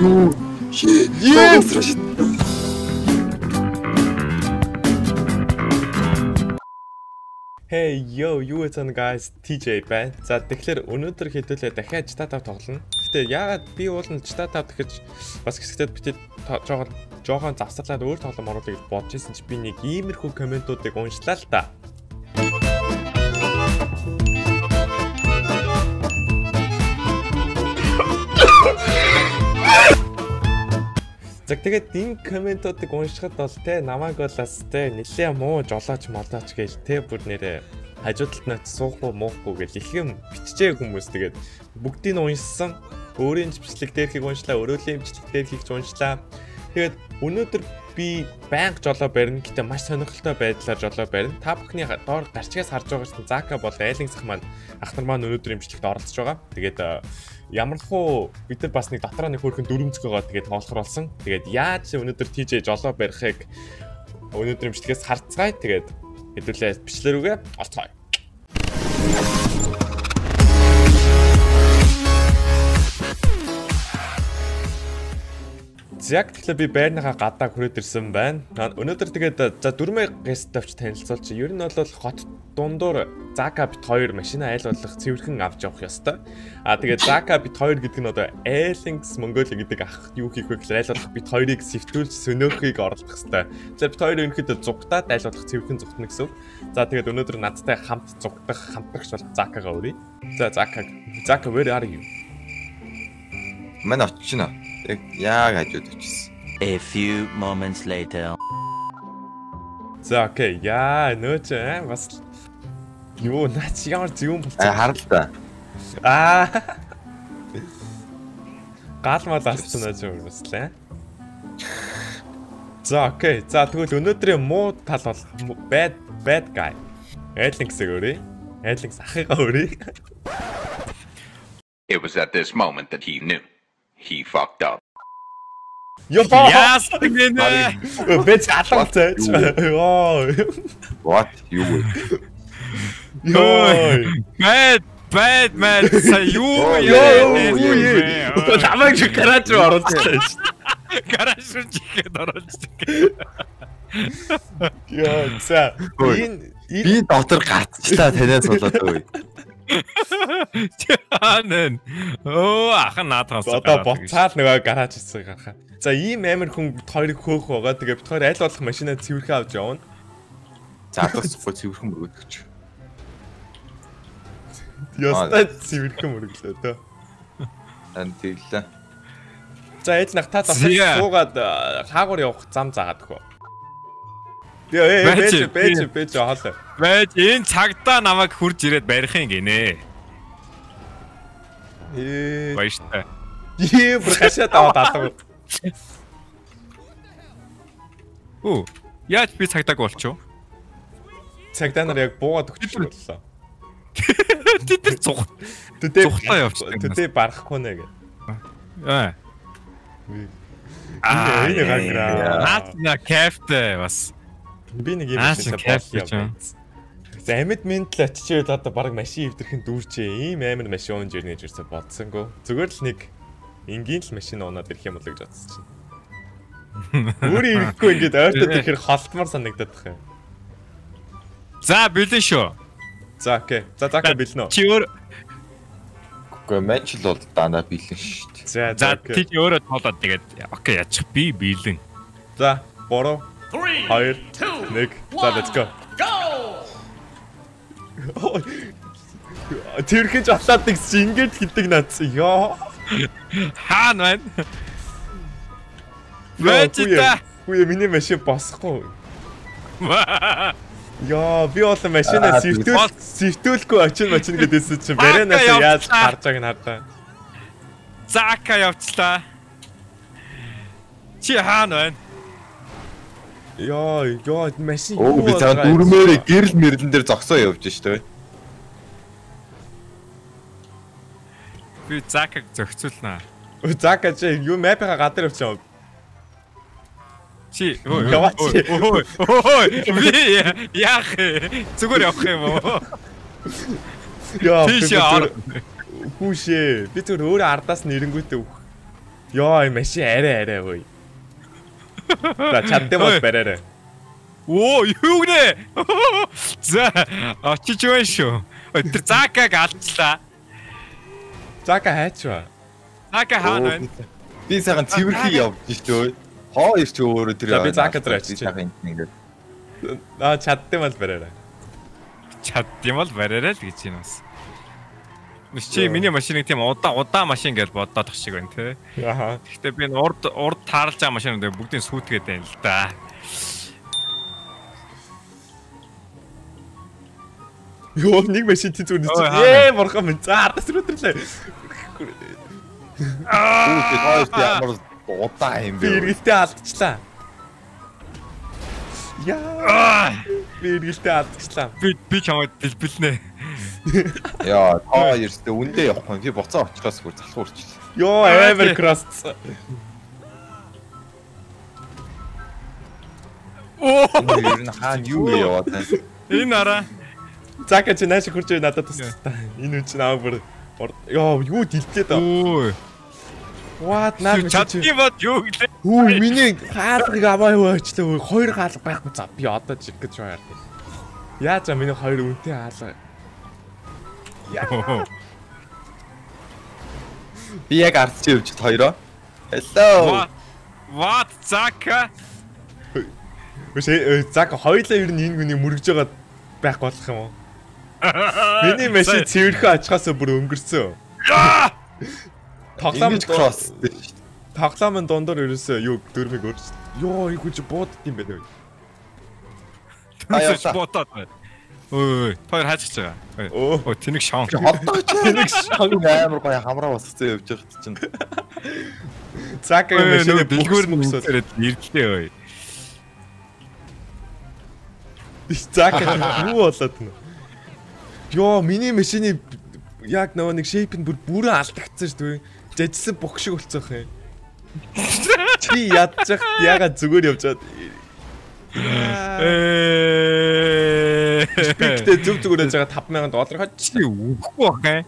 Jest! Hey yo, you what's up guys, TJ байна. За тэгэхээр өнөөдөр хэдүүлээ дахиад Jtata тоглоно. Гэтэ яагаад би уулын Jtata гэхэж бас хэсэгтээ битээ жоохон завсарлаад өөр тоглоом оруулах гэж бодож байсан чи би нэг иймэрхүү комментуудыг уншлаа л та. Заг тэгээд энэ комментуудыг уншихад бол те намайг болоос те нэлээ муу жолооч молооч гэж те бүр нэрээ хажуу талд нь суухгүй муухгүй гэж их юм бичжээ хүмүүс. Тэгээд бүгдийг нь уншсан, өөрийн бичлэг дээрхийг уншлаа, өрөөлийн бичлэг дээрхийг ч уншлаа. Тэгээд өнөөдөр би банк жолоо барьна гэдэг маш сонирхолтой байдлаар жолоо барьна. Та бүхний доор гарчгаас харж байгаа чинь Зака бол айлын зах маань ахтар маань өнөөдрийн бичлэгт оролцож байгаа. Тэгээд ямархуу бид нар бас нэг дотроо нэг хөөрхөн дүрмцгөөгаа тэгээд тоолохор болсон. Тэгээд яаж өнөөдөр TJ жолоо барихыг өнөөдрийн бичлэгээс харцгаая. Тэгээд хэдүүлээ бичлэр үгээ олцгоё. Яг тэгэхээр би байрныхаа гадаа хүрээд ирсэн байна. Өнөөдөр тэгээд за дөрмөө гест авч танилцуулчих. Ер нь бол хот дундуур Зака бит 2 машин айл болох цэвэрхэн авч явах ёстой. А тэгээд Зака бит 2 гэдэг нь одоо Airlings Mongolia гэдэг ах юу хийх вэ гэхээр айл болох бит 2-ыг сэвтүүлж сөнөөхийг орлох ёстой. За бит 2 өнөхөд зугатаад айл болох цэвэрхэн зугатна гэсэн. За тэгээд өнөөдөр надтай хамт зугатах хамтрагч бол Закагаа өрий. За Зака where are you? Манай очно. Яг хажууд очсон. A few moments later. За окей. Яа, нөөч бас юу наач ямар зүүн болчих. Харалтаа. Аа. Гаалмал авсан нөөч үргэлээ. За окей. За тэгвэл өнөөдрийн муу тал бол bad guy. Айлингс өрөө. Айлингс ахыгаа өрөө. It was at this moment that he knew. He fucked up. Yo, yes, what you would? Yo, bad man, salute, yo. What am you karate or karate? Чаанэн. Оо ах наатаас. Одоо буцаал нөгөө гараж ирсэн гарахаа. За ийм амар хүн хоёрыг хөөх байгаа. Тэгээ бит хоёр аль болох машинаа цэвэрхэн авч явна. Заалгасгүй цэвэрхэн мөрөгдөж. Ястаа цэвэрхэн мөрөглөө тоо. Антиллаа. За эд нэг таа суугаад хаагуур явах зам заагаад гэх. Бэж хаалаа. Бэж энэ цагдаа намайг хурж ирээд барих юм гинэ. Баяртай. Бүр хашаа таваад алга. Яаж би цагдааг болчихв? Цагдаа нар яг буугаад өгчихлээ. Тэд нар цухлаа явчихсан. Төдөө барахгүй нэ гэ. Энэ гангра. Наатна кефтэй бас. Би нэг юм хэлсэн. За амьд ментл очижээд одоо баг машин өвдөрхөн дүүрчээ. Ийм амар машин унж ирнэ гэж бодсонгүй. Зүгээр л нэг энгийн л машин унаад ирэх юм бол гэж бодсон чинь. Өөрөө ирэхгүй ингээд ойртод ирэхээр холтмор санагдаад тах юм. За бэлэн шүү. За окей. За Зака бэлэн үү? Чи өөр гомэчл бол дана бэлэн шүү. За тийм өөрөө тоолоод тэгээд окей ячих би бэлэн. За 3, 2, 1, за let's go. Тэрхэн жолоод гэсэн ингэж гэдэг нац. Йоо. Хаана байна? Вэжита. Үе миний машин босхгүй. Йоо, би олон машинаа сэвтүүлэхгүй очин гэдээсэн чинь баринаас яаж гарч байгааг нь хардаа. Зака явчлаа. Чи хаана байна? Яа, машин. Оо, би цаа дөрмөөрөө гэрэл мэрлэн дээр зогсоо явж штэ. Би Закаг зохицуулнаа. Зака чи юу мапига гадар явчихсан. Чи, ой. Би яах зүгээр явах юм уу? Яа, би чи. Хүшээ, би зүгээр өөр ардаас нэрэнгүүтээ. やー、飯えれえれ、おい。나 잡대만 빼래래. 오, 유네. 자, 시추에이션. 짜까 갔다. 짜까 했죠. 짜까 하는. 비슷한 지울기 없지 또. 허이스 저를 들여. 나 짜까 들었지. 나 잡대만 빼래래. 잡대만 빼래래 그치나스. Чи миний машиныг тийм удаа машин гэж боддоодох шиг байна те. Аха. Гэхдээ би энэ урд таарлаж байгаа машинууд бүгдийг сүйтгэдэг байна л да. Юу нэг машин тэтүүнээс морхон минь заардас өдрлээ. Аа. Уух, ямар удаа юм бэ? Бэргэлтэй алдчихлаа. Яа. Бэргэлтэй алдчихлаа. Би чамайг дэлбэлнэ. Яа, таа ерстэй үндэ явахгүй. Би буцаа очихоос бүр залхуу урчлаа. Йоо, ever crossed. Оо, юу нэг хаан юу яваад тань. Энэ ара. Цака чи нааш хурж надад тусдаа. Энэ үн чинь аа бүр ёо, юу дилжээд аа. What наа чи чатгивад юу гэлээ. Хүү, миний хаалгыг аваа хөөчлөө. Хоёр хаалга байхгүй за би одоо жиг гэж байна. Яа за миний хоёр үнтэй хаалга. Би яг ардчи явж хоёроо. Hello. What Zaka? Үгүй Zaka хоёлаа ер нь энэ гүний мөргөж байгаа байх болох юм уу? Миний машин цэвэрхэн ачхаас бүр өнгөрсөн. Тоглоомын дундор ерөөсөө юу дөрмийг өрч. Йоо, энэ хүн чи буудад юм байна. Аяа буудад байна. Ой, хоёр хаачих чагаа. Оо, тэнэг шон. Тэнэг шон амар гоё хамраа басцсан явж байгаа чинь. Цаагийн машины дэлгүүр мөксөд ирлээ ой. Цааг юу болоод байна? Йоо, миний машины яг нэг shape нь бүрэн алдагдсан шүү дээ. Жажсан бөх шиг болцсоох юм. Чи ядчих яга зүгээр явж чад. Спиктэй зүг зүгээрж байгаа 5000 доллар хоцтой үхэхгүй байна.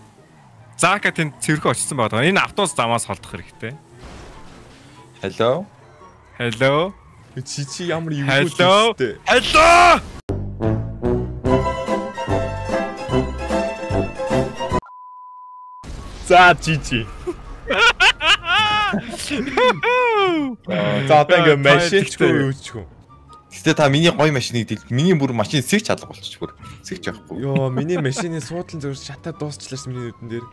Зака тэнд цэвэрхэн очсон байгаа. Энэ автобус замаас холдох хэрэгтэй. Hello. Hello. Чи ямар юу хэлээ? Hello. За чи. За тэнгэ машин чуу чуу. Гэтэ та миний гоё машиныг дэлг. Миний бүр машин сэгч алга болчих бүр. Сэгч байхгүй. Йоо, миний машины суудлын зөв шатаа дуусчлаас миний нүдэн дээр.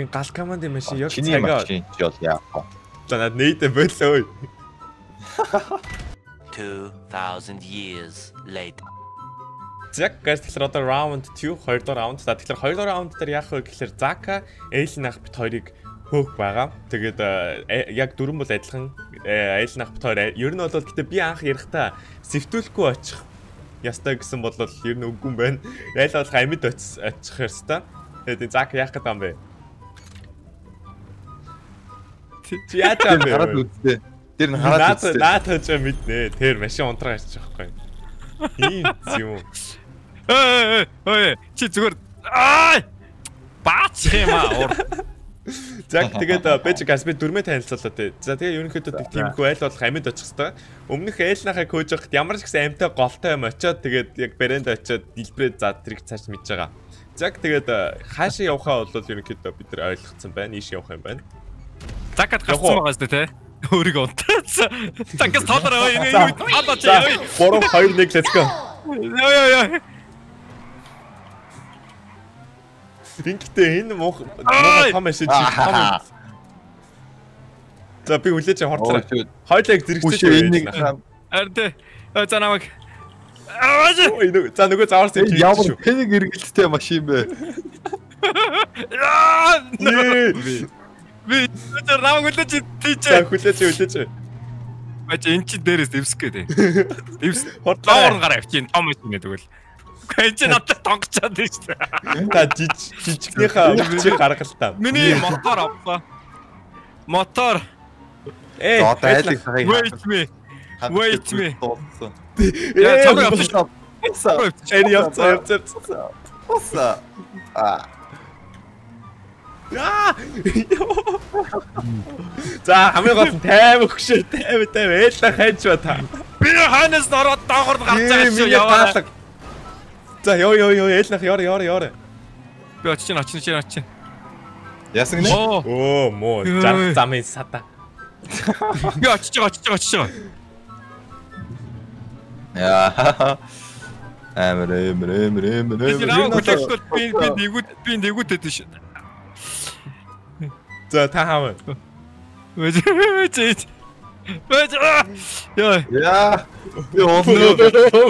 Энэ гал командын машин яг цагаа. Чиний машин ч бол яахгүй. За над нээдэ болоо. 2000 years late. Зак гэс тэгэхээр одоо раунд 2, 2 дахь раунд. За тэгэхээр 2 дахь раунд дээр яах вэ гэхээр Зака, Эйлин ах бит хоёрыг хөөх байгаа. Тэгээд яг дөрөн бол адилхан Эйлин ах бит хоёр. Ер нь бол гэтээ би анх ярихдаа сэвтүүлэхгүй очих ястай гэсэн бол ер нь үгүй юм байна. Айл бол амьд очих ёстой. Тэгээд Зак яах гэдэг юм бэ? Чи яах юм бэ? Хараад үзтээ. Тэр нь хараад үзтээ. Наатаа ч мэднэ. Тэр машин унтраа гарчих واخхой. Ийм юм. Ой, чи зүгээр аа баац юм аа. Зак тэгээд бэж гасби дөрмөө танилцууллаа тий. За тэгээ ерөнхийдөө тиймхүү айл болох амьд очих хэвээр. Өмнөх айлнахаа хөөж явахт ямар ч гэсэн амьтаа голтой юм очиод тэгээд яг брэнд очиод дэлбэрээ за тэрийг цааш мэдж байгаа. Зак тэгээд хаашаа явахаа бол ерөнхийдөө бид нар ойлгоцсон байна. Ийш явах юм байна. Закат гарсан байгаа зү тий. Өөрийгөө унтаацсан. Закас тоолороо энэ юу хадаач яа. 3 2 1 let's go. Яа. Тинктэй энэ мох том мессеж том. За би хүлээж хурцлаа. Хойлог зэрэгцээ энэ нэг ард за намайг. Ой, за нөгөө зааварсан юм. Ямар тэнэг эргэлттэй машин бэ? Би тэр намайг хүлээж тийчээ. Хүлээж. Бач энэ чи дээрээс дэвсэх гэдэг. Дэвс. Хурдлаа орно гараа авчих. Том машин гэдэг л. Гэнэ надад тонгочод нь шүү дээ. Та жижигнийхээ өвчийг гаргалтаа. Миний мотор авлаа. Мотор. Wait me. Яа чамаа авчихсан. Эний явцаа. Ah! За хамгийн гол нь тайван хөшөө тайвтай байлаа хайж ба та. Би хойноос ороод доогоор гарцаа гэсэн яваа. За ёо ээлнах ёо. Би очиж чинь. Яасан гинэ? Оо моо зам замын сата. Би очиж. Яа. Амир. So, da haben wir. Ja.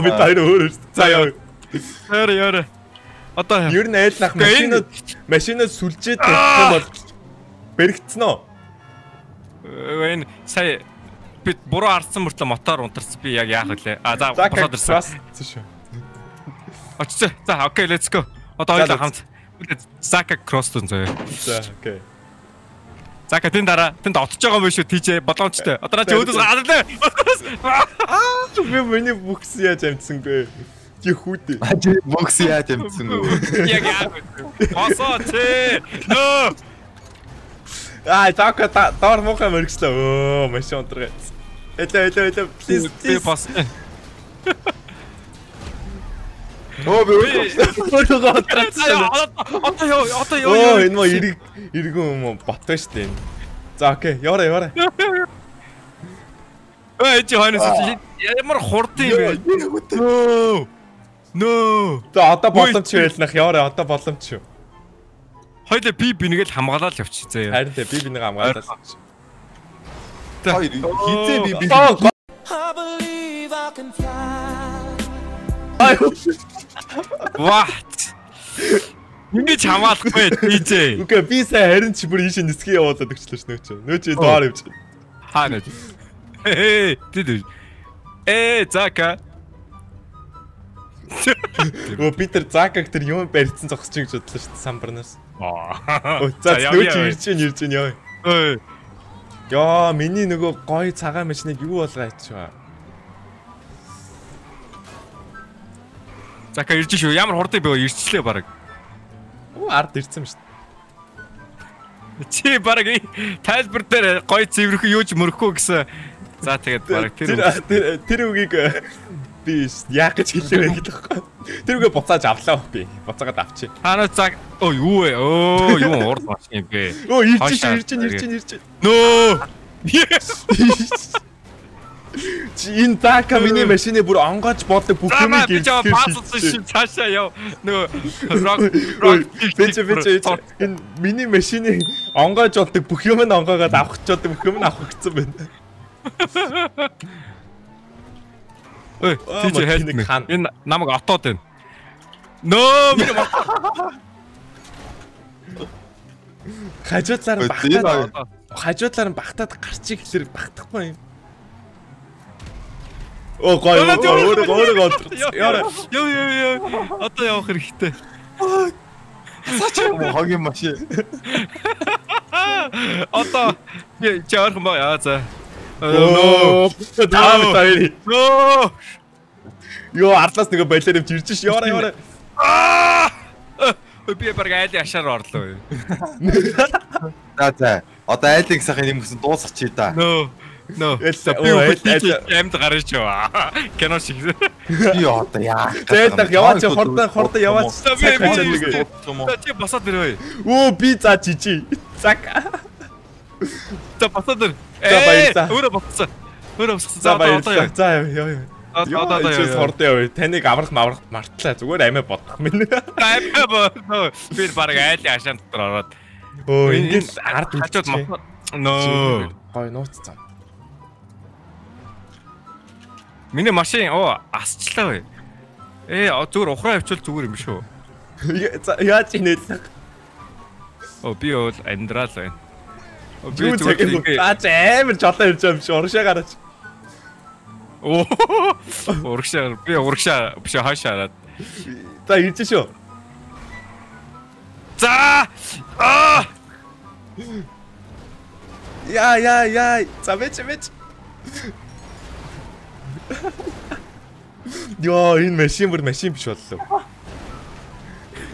Mit deiner Hurst. Sei ja. Hör. Ata. Jürgen hält nach Maschine Sulche. Bergt's noch. Wenn sei bit Bora artsan murtla matar unters bi яг яах вэ? А за босоодэрсэн. Очиж. За, okay, let's go. Одоо хоёлаа хамт. Зака кросс дүн зөө. За, okay. За гэтэн дараа тэнд отож байгаа юм шүү тийч боломжтой. Одоо наа чи өөдөөс гадарлаа. Аа би миний бокс яаж амжсангүй. Чи хүүтэй. Аа чи бокс яаж амжсангүй. Яг яах вэ? Босоо чи. Ноо. Аа така таар мохоо мэрэгслээ. Оо машин онтргай. Эле please бас. Оо би өөрөө отрацсан. Одоо оо энэ маа иргэн юм баттай шүү дээ. За окей, яваарай. Эй чи хойноос чи ямар хурдан юм бэ? Нөө. За одоо боломж байлнах яваарай, одоо боломж шүү. Хоёлаа би нэгээл хамгаалаад явчих заяа. Харин тэ би нэг хамгаалаад. Хоёр хизээ би. I believe I can fly. What? Ингээд хамгаалахгүй тийжээ. Үгүй би сая харин ч бүр ийшээ нисгий явуулаад өгчлөө ш нөөч доор явчих. Хаа нөөч. Зака. Оо Питер Закаг тэр юм барьцсан зогсож гэж бодлоо ш самбарнаас. Аа. За нөөч ирж ийн яа. Яа миний нөгөө гоё цагаан машиныг юу болгаач вэ? Зака ирж шүү. Ямар хурдан бэ ирчлээ баг. Ард ирсэн шүү дээ. Чи баг тайлбар дээр гоё цэвэрх юуж мөрөхгүй гэсэн. За тэгээд баг тэр үгийг би яах гэж хэлээ гэдэг байхгүй. Тэр үгээ буцааж авлаа би. Буцаагаад авчи. Ханаа цаг оо юу вэ? Оо юу урд машин бэ? Оо ирж. Нөө. Чи энэ Зака миний машины бүр онгоож боддог бүх юм гээд. За би паасалсан шин цаашаа яв. Нөгөө рок энэ миний машины онгоож болдог бүх юм нь онгоогоод авах ч болдог бүх юм нь авах гэсэн байна. Ой, тийч хэлнэ. Энэ намайг отоод байна. Нөө миний хажуудлаар багтаад гарч ихлээр багтахгүй юм. Оо гоё гоё. Яа. Одоо явах хэрэгтэй. Сачаа хогийн машин. Одоо чаархан баа за. Оо. Таавтари. Йоо артлаас нэг байлаа нэвч ирж ш. Яваарай. Аа. Би баргаад яшаар орлоо. За. Одоо айлын сахын юм гэсэн дуусчихъя да. No. It's амд гарч яваа. Кэнос шиг. Йоо та яа. Тэдх яваач хортой яваач. Чи босоод ирвэ. Оо би за чичи. Зак. Та босоод ир. Өөрөө босоо. За баярлалаа. За яа. Одоо чи хортой яваа. Таныг аврах мартлаа. Зүгээр амиа бодох минь. Амиа боо. Би баг айлын ашаан дотор ороод. Оо энэ ард хажууд. Нөө. Гой нууцсан. Миний машин асчлаа бай. Зүгээр ухраа явуул зүгээр юм шүү. Яаж инээлээ. Би бол амдрал байна. Би зүгээр амар жолоо ирж юм шүү. Урагшаа гараач. Урагшаа биш хашаараад. За ирж шүү. За! Аа! Я. За меч. Яа энэ машин биш боллоо.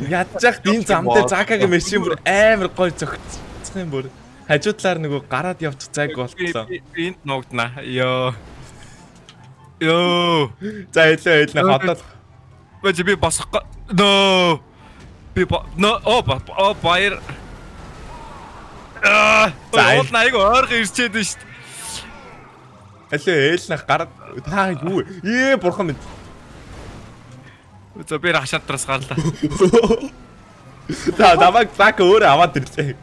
Ядчих дин замдаа Закагийн машин бүр амар гой цогцсон юм бүр. Хажуу талаар нөгөө гараад явчих цаг болтлоо. Энд ногднаа. Йоо. Йоо. За хэлээ хэлнэ хотод. Би босох. Ноо. Би ноо оо баяр. Аа. Уул найг ойрхон ирчээд нь шүү. Хэлээ хэлнэх гараад таа юу. Ээ бурхан минь. Үзэ би рашаад трас гарлаа. За давай так өөр аваад ирчээ.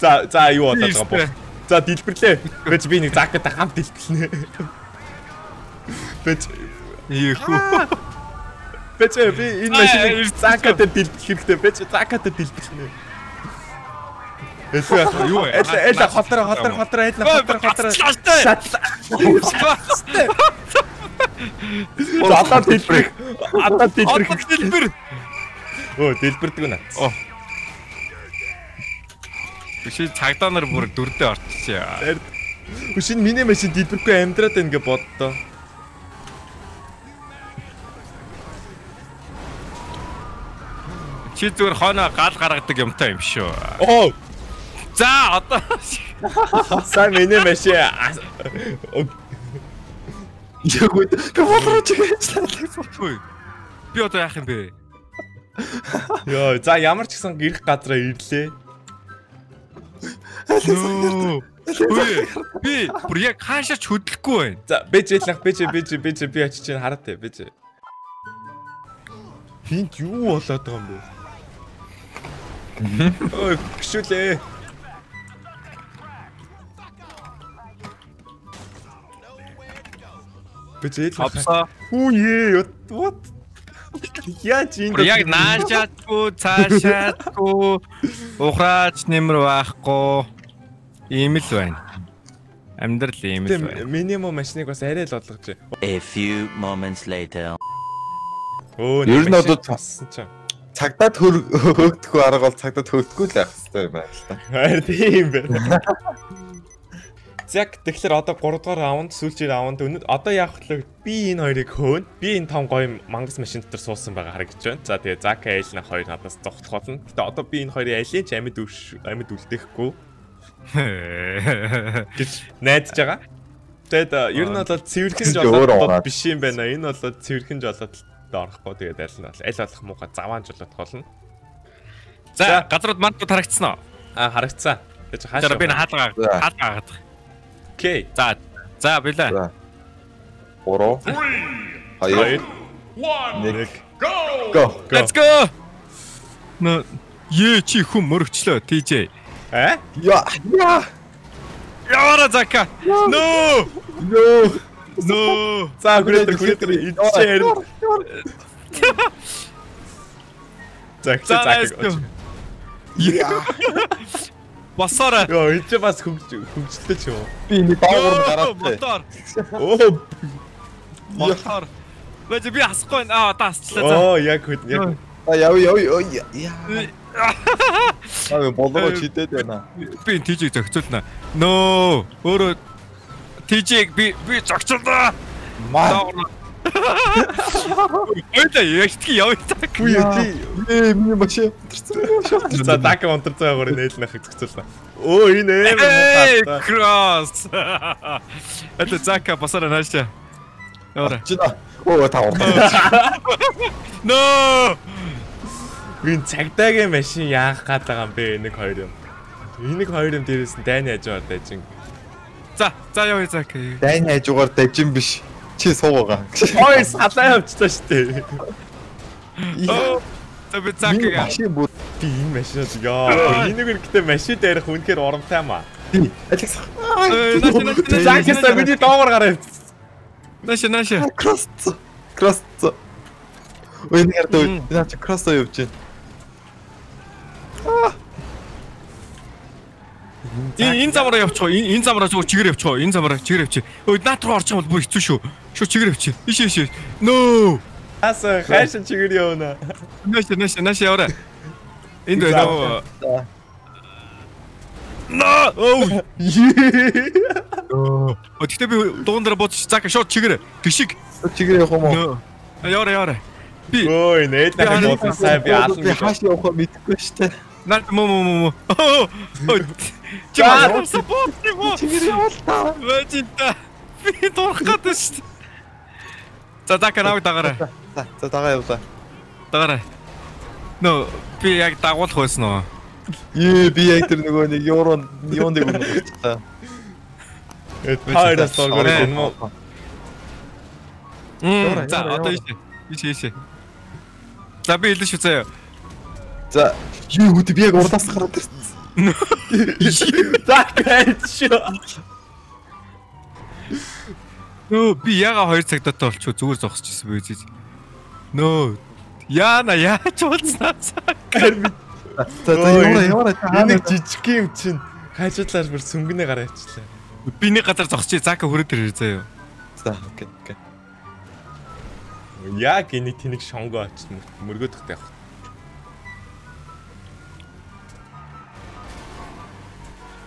За за юу болоод байгаа бо. За дэлбэрлээ. Тэгэж би нэг Закатай хамт дэлбэлнэ. Бэт ийхүү. Бэт би энэ машиныг Закатай дэлбэх хэрэгтэй. Бэт Закатай дэлбэлнэ. Эсвэл юу ээ? Эла хотроо эла. Шатлаа. Атаа дэлбэр. Атаа дэлбэр. Оо дэлбэрдэг наа. Оо. Үшин цагдаа нар бүр дүрдээ орчихжээ. Үшин миний машин дэлбэргүй амьдраад байна гэж боддоо. Чи зүгээр хоноо гал гаргадаг юмтай юм шүү. Оо. За одоо сай миний машин. Я гуд. Тэ болрооч гэжлээ. Би одоо яах юм бэ? Йоо, за ямар ч гэсэн гэрх газраа ирлээ. Би бүр яг хаашаач хөдлөхгүй байна. За, бэж би очиж чинь хараа тэ бэж. Хинт юу болоод байгаа юм бэ? Ой, гшүүлээ. Хапса. Уе, вот. Я чинь. Яг наачаадгүй, цаашаадгүй, ухраач нэмэр байхгүй. Ийм л байна. Амьдрал ийм л байна. Минимум машиныг бас арай л бодлогоч. A few moments later. Оо, ер нь одоо цассан ч. Цагдаа хөөгдөх арга бол цагдаа хөөгдөхгүй л байх хэвээр байна л та. Харин тийм байна. Зак тэгэхээр одоо 3 дугаар раунд сүүлчийн раунд өнөд одоо яах вэ? Би энэ хоёрыг хөөнө. Би энэ том гоё мангас машин дотор суусан байгаа харагдаж байна. За тэгээ Зак айлнах хоёр надаас зогтлох болно. Гэтэ одоо би энэ хоёрыг айлын ч амьд үлдэхгүй. Гэж найдаж байгаа. Тэгээд ер нь бол цэвэрхэн жолоодод биш юм байна. Энэ бол цэвэрхэн жолоодод орохгүй. Тэгээд айлнах аль болох мууга заваан жолоодод болно. За газрууд мандууд харагдсан уу? Аа харагдсан. Тэгэж хаашаа би хаалгаа. Окей. За билээ. 3 2 1 Go. Let's go. Но е чи хүм мөрөгчлөө TJ. А? Яа. Яваа Зака. No. За гүрээд ичээр. Зак. Яа. Басара. Йоо, энэ бас хөвгчлээ ч юм уу. Би нэг даагуур гараад. Оо. Мотор. Бэж би хасахгүй байна. Аа, тасчлаа за. Оо, яг хөт. Аа, яв. Аа, болоо чидэд байна. Би TJ-г зохицуулна. Нөө. Өөрөө TJ-г би зохицуулна. Маа. Өөдөө яштгий явж тааг. Үе ээ миний машин унтарсан. За Зака унтарсан гоор нээлнэх зөкцүүлсэн. Оо энэ ээ кросс. Это Зака пасара наашта. Ора. Оо таа. Но! Гин Цагдаагийн машин яах гээд байгаа юм бэ? 1 2 юм. Энийг 2 юм дээрээс нь дайны хажуугаар дажин. За явъя Зака. Дайны хажуугаар дажин биш. Чи суугаа. Ой, салаа явчихсан шүү дээ. Оо, тэбэ Закагийн машин бод тийм машин яа. Энэ нэгтэй машин дээрх үнэхээр оромтой юм аа. Тийм. Алекс. Закатай миний доогор гараад. Наша. Кросс. Ой, нэр дөө. Наша кросс явчих. Аа. Энэ замраа явчих. Энэ замраа зүгээр чигээр явчих. Энэ замраа чигээр явчих. Өө наад руу орчих юм бол бүр хэцүү шүү. Шууд чигээр явчих. Ишээ. Нөө. Аса хайшин чигээр явна. Нэш яваа. Энд байна. Нөө. Оо. Өчигдөр би дуундра бодчих. Зака шууд чигээр. Тэгшиг. Чигээр явах юм уу? Яваа. Ui, nećete, ne možete, sam jasno mi što... Čarom se poprimo! Veći da... Bi dohkatešti! Sa taka nao tagare. Sa tagare uta. Tagare. No, bi jak tagot hoćno. Bi jak trnugo ne yoron, yon de gumno. Et hayda stalgore no. За одоо ийшээ. За би хэлэн шүү заяа. За юу хөт би яг урдаас гараад ирсэн. За гэж шүү. Нөө би яга 2 цаг дотор олчих зүгээр зогсож ирсэн байж. Нөө яана яач уулзнаа цагаар би. За яваа нэг жижиг юм чинь хайжуудлаар бүр сүнгэнэ гараа явчихлаа. Би нэг газар зогсчих. Зака хүрээд ирээ заяа. За окей окей. Я гинэг тэнэг шонгоо очсон мөргөөдөхтэй явах.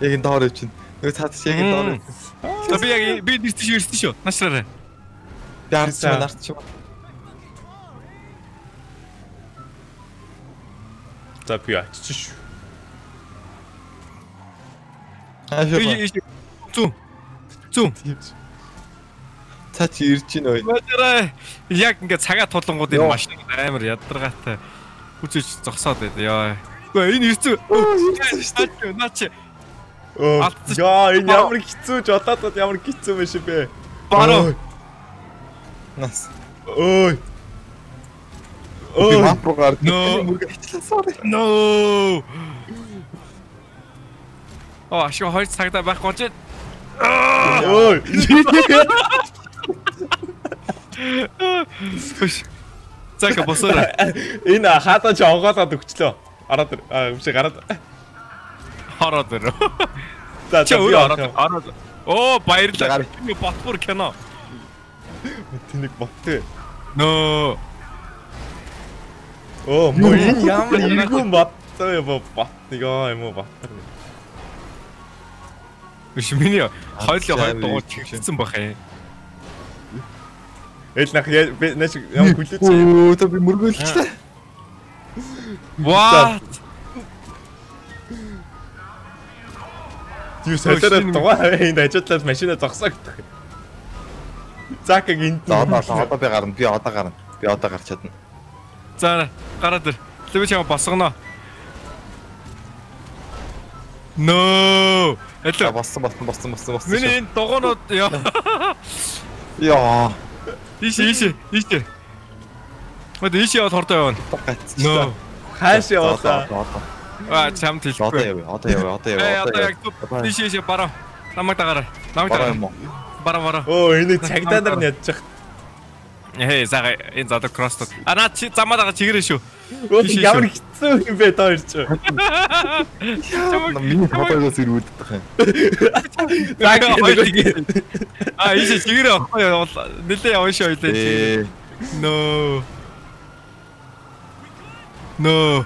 Яг энэ доор явчихна. Нөгөө цаадч яг энэ доор. За би яг би нэртэж шүү. Нашлаарай. Даарсан нарч. За би очиж шүү. Ашиг. Цу. Цу. Цаач ирж гин ой. Яг ингээ цагаа тулангууд энэ машин амар ядаргаатай үзэж зогсоод байла. Яа. Энэ ирцэн. Наач. Яа, энэ ямар хэцүү ч отоод ямар хэцүү биш бэ. Баруу. Нас. Ой. Ой. No. Оо, ашиг хоёр цагаа байхгүй ч. Ой. Цака босоо. Энэ хата жоогоод өгчлөө. Араад юмшиг гараад. Хараад өрөө. За чөө араад. Оо баярлалаа. Миний ботбур кино. Тэнийг боттой. Нөө. Оо мөн ямар нэгэн боттой ба боттой юм ба. Биш миний хоёр дугуй чигсэн бах юм. Эл нах я наач ямар хүлээц. Оо та би мөргөөлчлээ. What? Юу сайтараад байгаа энэ ажиглал машина зогсоогдох. Зак гинт. Одоо би гарна. Би одоо гарч чадна. За гараад ир. Тэвч яа босгоно. No. Эл боссон. Миний энэ дугуйнууд яа. Яа. Ийшээ. Мод ийшээ яваад хордоо явна. Нөө. Хааш явлаа. Аа, чамд хэлэхгүй. Одоо яваа. Одоо яг ийшээ бараа. Намайг дагараа. Бараа. Оо, энэ цагдаа нар нь ядчих. Эй, сага энэ задаг кросстод. Ана чи замаагаа чигэрэн шүү. Ямар хэцүү юм бэ та ирч. Миний хатагаас ирвэддэх юм. Зага хоёрыг. Аа, ийшээ чигэрэн ахгүй нэлээ явна шүү ойлээ чи. Нөө. Нөө.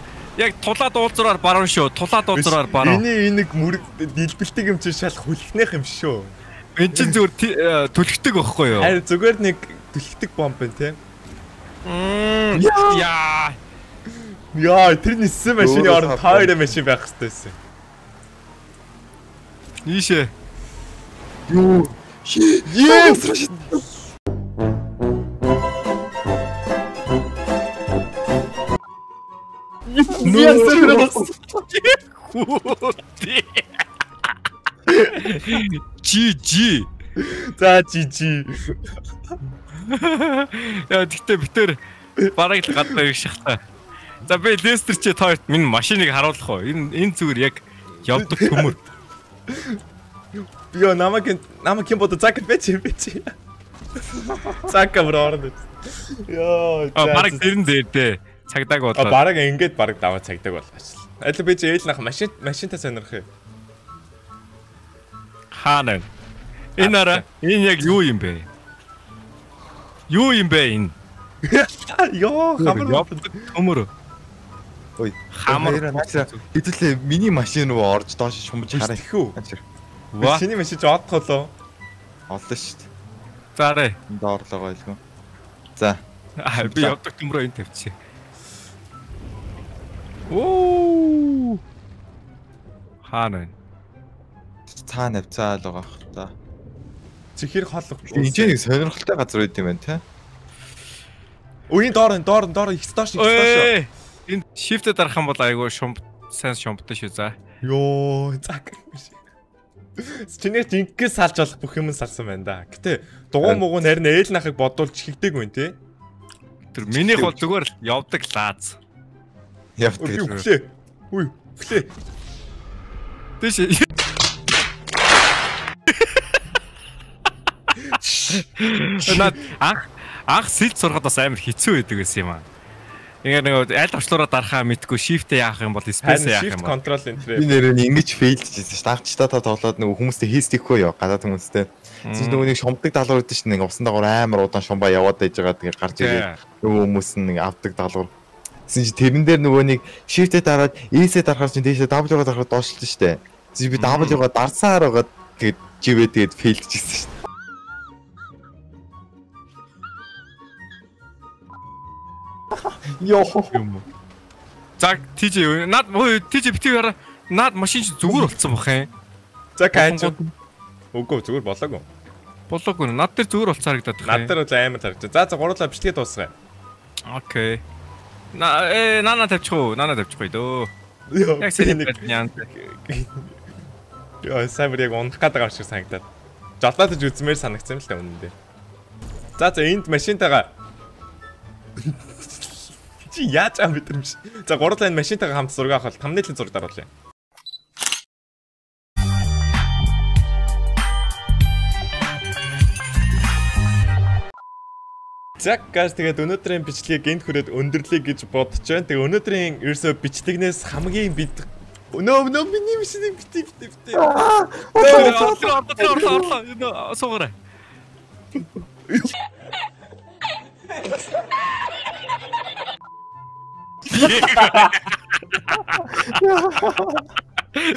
Яг тулаад уулзраар баруун шүү. Миний энийг мөрөд дэлбэлтэг юм чи шалах хүлхнэх юм шүү. Энд чинь зүгээр түлхдэг байхгүй юу? Харин зүгээр нэг түлхдэг бомб байна те. Яа, тэр ниссэн машины орон таарэ машин байх хэвчээсэн. Ийшээ. Юу? Чи. За чи. Яа тэгтээ битэр бараг л гадна ирэх шахтаа. За би Лестер чи тойрт минь машиныг харуулах уу? Энэ зүгээр яг явдаг төмөр. Би намаг бод закат бэч. Закат броорд. Яа. Бараг тэрэн дээр те. Цагдааг бодлоо. Бараг ингээд бараг даваа цагдааг болгочихлоо. قالت له بيجي يتلخم. ماشي انت سنرخي 하는 이나라 인약 유인배 유인배인 요 가물어 가물어 어이 가물어 이틀에 미니 마신으로 얼지 다시 전부 잘했고 와 신이 메시 쫙 터서 어떠시 잘해 나 올라가 이거 자 알비 옆쪽 틈으로 인 탭치 오 하는 цаа навцаал байгаа хэр та. Зэхэр хол. Энд нэг сонирхолтой газар байт юм байна те. Үний доор их тоош. Энд shift-д дарах юм бол айгүй шумб сайн шумбтай шүү за. Йоо цаг. Чиний дингээс салж болох бүх юм салсан байна да. Гэтэ дугуй мууг нарийн ээл нахыг бодуулж хигдэг юм те. Тэр минийх бол зүгээр л явдаг лааз. Явдаг. Үгүй. Үгүй. Тэш Анх сэлж сурахад бас амар хэцүү байдаг гэсэн юм аа. Ингээ нэг аль авчлуураа дарахаа мэдгүй shift яах юм бол space яах юм. Shift control enter. Би нэр нь ингэж failж хийсэн ш. Тагчтай та тоглоод нэг хүмүүстэй хийстэхгүй яа. Гадаад хүмүүстэй. Зөв нөгөө нэг шомдог даалгавар үүдэж нэг усан дагаар амар удаан шумбаа яваад байжгаа тэгээ гарч ирээ. Нөгөө хүмүүс нэг авдаг даалгавар. Тэсэн чи тэрэн дээр нөгөө нэг shift-тэй дараад E-сээ дарахаар чи дээшээ W-г дарахаар доошлсон штэ. Зөв би W-г дарсаар байгаа тэгээд живээ тэгээд failж хийсэн ш. Йоо. За TJ над TJ битгий хараа. Над машин чи зүгээр болцсон бах юм. За кайч. Үгүй зүгээр болоогүй. Болоогүй. Над дээр зүгээр болцсон харагдаад байна. Над дээр үл амар харагдаж. За гурлаа бичлэгээ дуусгая. Окей. Нана тавьчихуу. Нана тавьчихгүй дөө. Яг сэрийн байна. Йоо саврыг унах гэдэг авчих санагдаад. Жолоодж үзмээр санагдсан л та үнэндээ. За энд машинтайгаа чи яаж аа мэдэрмш. За гурлаа энэ машинтайгаа хамт зураг авах бол тамны төлөв зураг даруулъя. За газ тэгээд өнөөдрийн бичлэгийг энд хүрээд өндөрлөе гэж бодож байна. Тэгээд өнөөдрийн ерөөсөө бичлэгнээс хамгийн бид өнөө миний машиныг битээ. Орлоо суугаарай.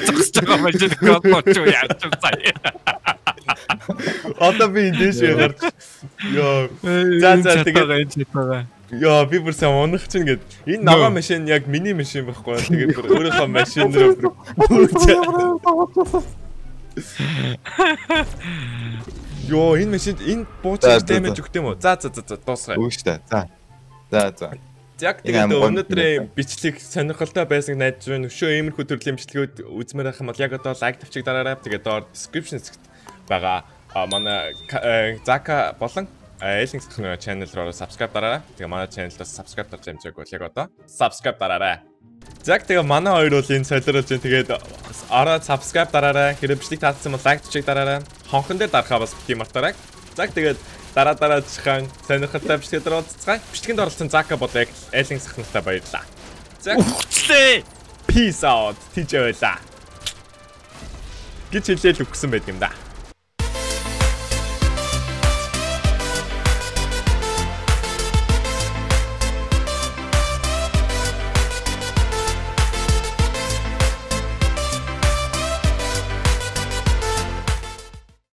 Цогцоо байж байгаа болооч яаж ч заяа. Одоо би энэ дэшээ гарч. Йоо. За тэгээд яа би бүр сайн унах чинь гээд энэ ногоо машин яг миний машин байхгүй. Тэгээд бүр өөрийнхөө машин руу бүр. Йоо энэ машин энэ бууцтай дэмэж өгт юм уу? За дуусгая. Үгүй за. За. Яг тэгээд өнөөдрийн бичлэг сонирхолтой байсан найдаж байна. Өшөө иймэрхүү төрлийн бичлэгүүд үзмээр байх юм бол яг одоо лайк тавьчих дараарай. Тэгээд доор description зэгт байгаа. Манай Зака болон Элинс channel руу subscribe дараарай. Тэгээд манай channel-аас subscribe дарж амжааг бол яг одоо subscribe дараарай. Яг тэгээд манай хоёр бол энэ солиролж байна. Тэгээд араа subscribe дараарай. Хэрэг бичлэг таацсан бол лайк тавьчих дараарай. Хонхон дээр дарахаа бас бити мартаарай. Яг тэгээд дараа чихэн сонирхолтой бичлэгээр уулзцгаая. Бичлэгэнд оролцсон Зака болоо яг айлын сахнастай баярлаа. За хүчлээ. Peace out. TJ байла. Гэт хэлээл өгсөн байт юм да.